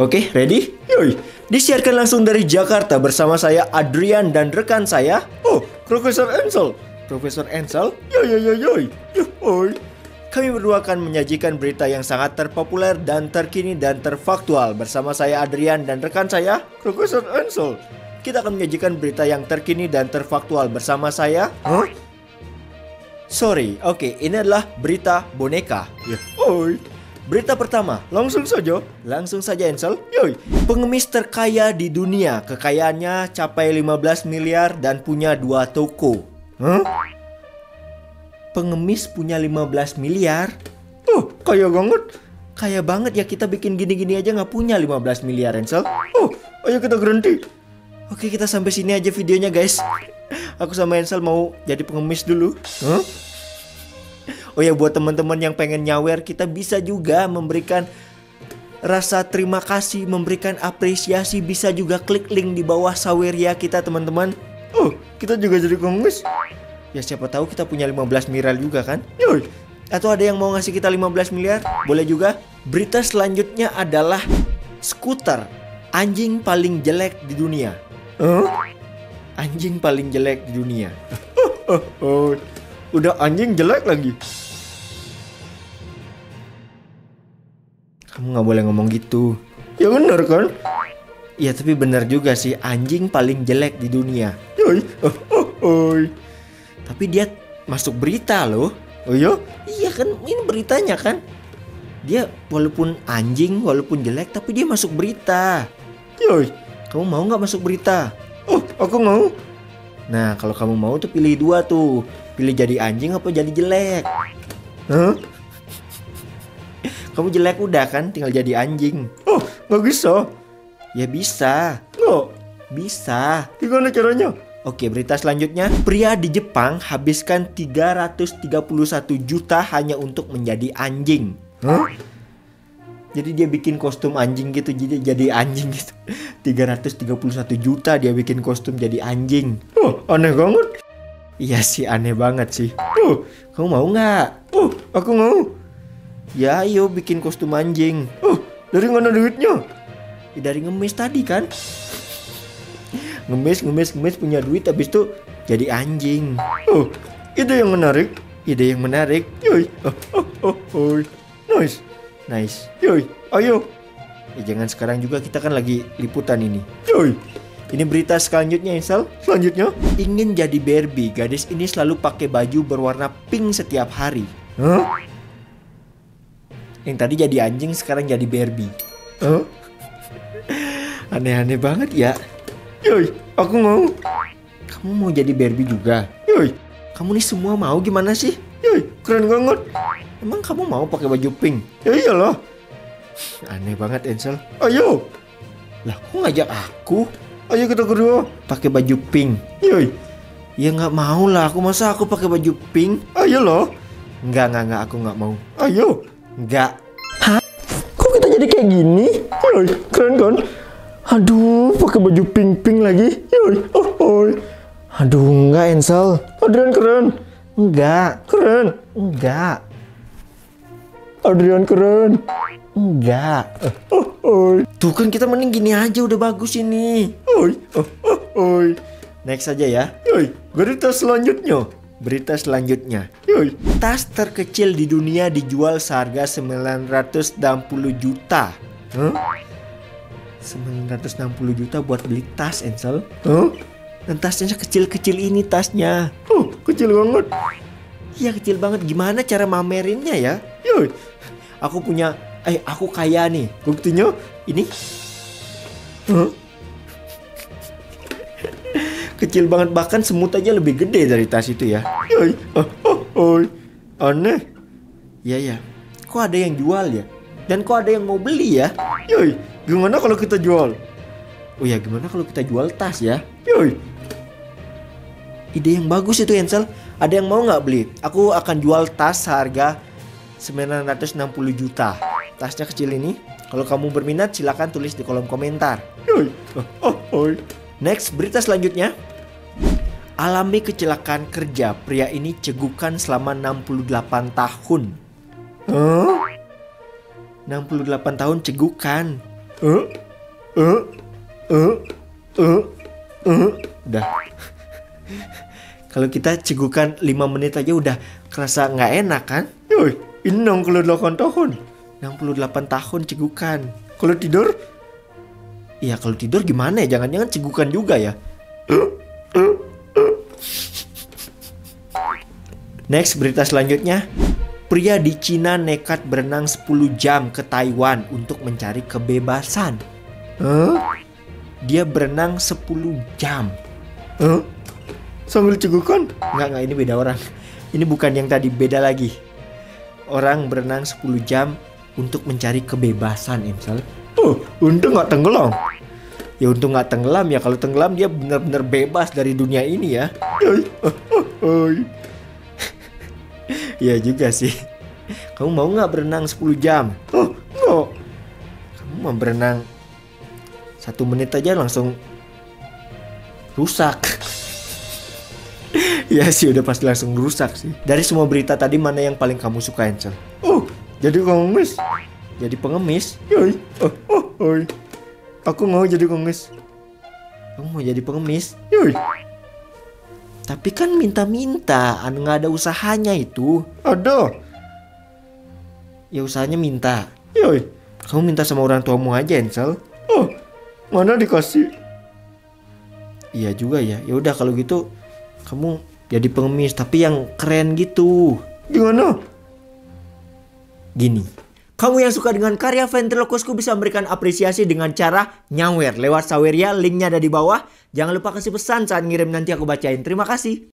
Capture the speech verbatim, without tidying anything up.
Oke, ready? Yoi. Disiarkan langsung dari Jakarta bersama saya Adryan dan rekan saya, oh, Profesor Ansel. Profesor Ansel? Yoi yoi yoi. Yoi. Kami berdua akan menyajikan berita yang sangat terpopuler dan terkini dan terfaktual bersama saya Adryan dan rekan saya, Profesor Ansel. Kita akan menyajikan berita yang terkini dan terfaktual bersama saya. Huh? Sorry, oke, okay, ini adalah berita boneka. Yoi. Berita pertama, langsung saja, langsung saja Ansel. Yoi. Pengemis terkaya di dunia, kekayaannya capai lima belas miliar dan punya dua toko. Huh? Pengemis punya lima belas miliar? Oh, kaya banget. Kaya banget ya, kita bikin gini-gini aja nggak punya lima belas miliar Ansel. Oh, ayo kita berhenti. Oke, kita sampai sini aja videonya guys. Aku sama Ansel mau jadi pengemis dulu. Huh? Oh ya, buat teman-teman yang pengen nyawer, kita bisa juga memberikan rasa terima kasih, memberikan apresiasi, bisa juga klik link di bawah saweria kita teman-teman. Oh, kita juga jadi pengemis. Ya siapa tahu kita punya lima belas miliar juga kan? Yoi. Atau ada yang mau ngasih kita lima belas miliar? Boleh juga. Berita selanjutnya adalah skuter anjing paling jelek di dunia. Huh? Anjing paling jelek di dunia. Udah anjing jelek lagi. Kamu nggak boleh ngomong gitu. Ya bener kan? Ya tapi bener juga sih, anjing paling jelek di dunia. Yoi. Oh, oh, oh. Tapi dia masuk berita loh. Oh iya? Iya kan, ini beritanya kan. Dia walaupun anjing, walaupun jelek, tapi dia masuk berita. Yoi. Kamu mau nggak masuk berita? Oh, aku mau. Nah, kalau kamu mau tuh pilih dua tuh. Pilih jadi anjing apa jadi jelek? Huh? Kamu jelek udah kan, tinggal jadi anjing. Oh, nggak bisa. Ya bisa. Nggak? Bisa. Gimana caranya? Oke, berita selanjutnya. Pria di Jepang habiskan tiga ratus tiga puluh satu juta hanya untuk menjadi anjing. Huh? Jadi dia bikin kostum anjing gitu, jadi jadi anjing gitu. tiga ratus tiga puluh satu juta dia bikin kostum jadi anjing. Oh, aneh banget. Iya sih, aneh banget sih. Oh, kamu mau nggak? Oh, aku mau. Ya ayo bikin kostum anjing. Oh, dari mana duitnya? Ya, dari ngemis tadi kan. Ngemis, ngemis, ngemis punya duit, habis itu jadi anjing. Oh, ide yang menarik. Ide yang menarik. Yoi. Oh, oh, oh, oh. Nice. Nice. Yoi, ayo. Eh, jangan sekarang juga, kita kan lagi liputan ini. Yoi. Ini berita selanjutnya, Ansel. Selanjutnya, ingin jadi Barbie, gadis ini selalu pakai baju berwarna pink setiap hari. Huh? Yang tadi jadi anjing, sekarang jadi Barbie. Huh? Aneh-aneh banget ya. Yoi, aku mau. Kamu mau jadi Barbie juga? Yoi. Kamu nih semua mau gimana sih? Yoi, keren banget. Emang kamu mau pakai baju pink? Ya iyalah. Aneh banget Ansel. Ayo. Lah kok ngajak aku? Ayo kita kedua pakai baju pink. Yoi. Ya nggak mau lah. Aku masa aku pakai baju pink? Ayo loh. Nggak nggak nggak. Aku nggak mau. Ayo. Nggak. Hah? Kok kita jadi kayak gini? Yoi. Keren kan? Aduh, pakai baju pink pink lagi. Yoi. Oh, oh. Aduh, nggak Ansel. Adryan keren. Nggak. Keren. Nggak. Adryan keren. Enggak. Oh, oh. Tuh kan kita mending gini aja udah bagus ini. Oi. Oh, oh, oh. Next aja ya. Yoi. Berita selanjutnya. Berita selanjutnya. Yoi. Tas terkecil di dunia dijual seharga sembilan ratus enam puluh juta. Huh? sembilan ratus enam puluh juta buat beli tas Ansel. Huh? Dan tasnya kecil-kecil ini tasnya. Oh, kecil banget. Iya kecil banget. Gimana cara mamerinnya ya? Yoi. Aku punya, eh aku kaya nih. Buktinya ini. Huh? Kecil banget, bahkan semut aja lebih gede dari tas itu ya. Yoi. Oh, oh, oh. Aneh. Iya ya. Kok ada yang jual ya? Dan kok ada yang mau beli ya? Yoi. Gimana kalau kita jual? Oh ya, gimana kalau kita jual tas ya? Yoi. Ide yang bagus itu Ansel. Ada yang mau nggak beli? Aku akan jual tas seharga sembilan ratus enam puluh juta. Tasnya kecil ini. Kalau kamu berminat silahkan tulis di kolom komentar. Yoi. Oh, oh, oh. Next, berita selanjutnya. Alami kecelakaan kerja, pria ini cegukan selama enam puluh delapan tahun. Huh? enam puluh delapan tahun cegukan. uh, uh, uh, uh, uh. Udah. Kalau kita cegukan lima menit aja udah kerasa nggak enak kan? Yoi, ini enam puluh delapan tahun. enam puluh delapan tahun cegukan. Kalau tidur? Iya, kalau tidur gimana ya? Jangan-jangan cegukan juga ya? Next, berita selanjutnya. Pria di Cina nekat berenang sepuluh jam ke Taiwan untuk mencari kebebasan. Huh? Dia berenang sepuluh jam. Huh? Sambil cegukan? Enggak, enggak, ini beda orang. Ini bukan yang tadi, beda lagi. Orang berenang sepuluh jam untuk mencari kebebasan ya, misalnya. Oh, untung nggak tenggelam. Ya untung nggak tenggelam ya, kalau tenggelam dia benar-benar bebas dari dunia ini ya. Ya juga sih. Kamu mau nggak berenang sepuluh jam? Oh, nggak. Kamu mau berenang satu menit aja langsung rusak. Ya sih, udah pasti langsung rusak sih. Dari semua berita tadi, mana yang paling kamu suka, Ansel? Oh, jadi pengemis. Jadi pengemis? Yoi. Oh, oh, oi. Aku mau jadi pengemis. Kamu mau jadi pengemis? Yoi. Tapi kan minta-minta, nggak ada usahanya itu. Ada. Ya usahanya minta. Yoi. Kamu minta sama orang tuamu aja, Ansel. Oh, mana dikasih? Iya juga ya. Ya udah kalau gitu, kamu jadi pengemis tapi yang keren gitu. Gimana? Gini. Kamu yang suka dengan karya ventriloquistku bisa memberikan apresiasi dengan cara nyawer lewat Saweria, linknya ada di bawah. Jangan lupa kasih pesan saat ngirim, nanti aku bacain. Terima kasih.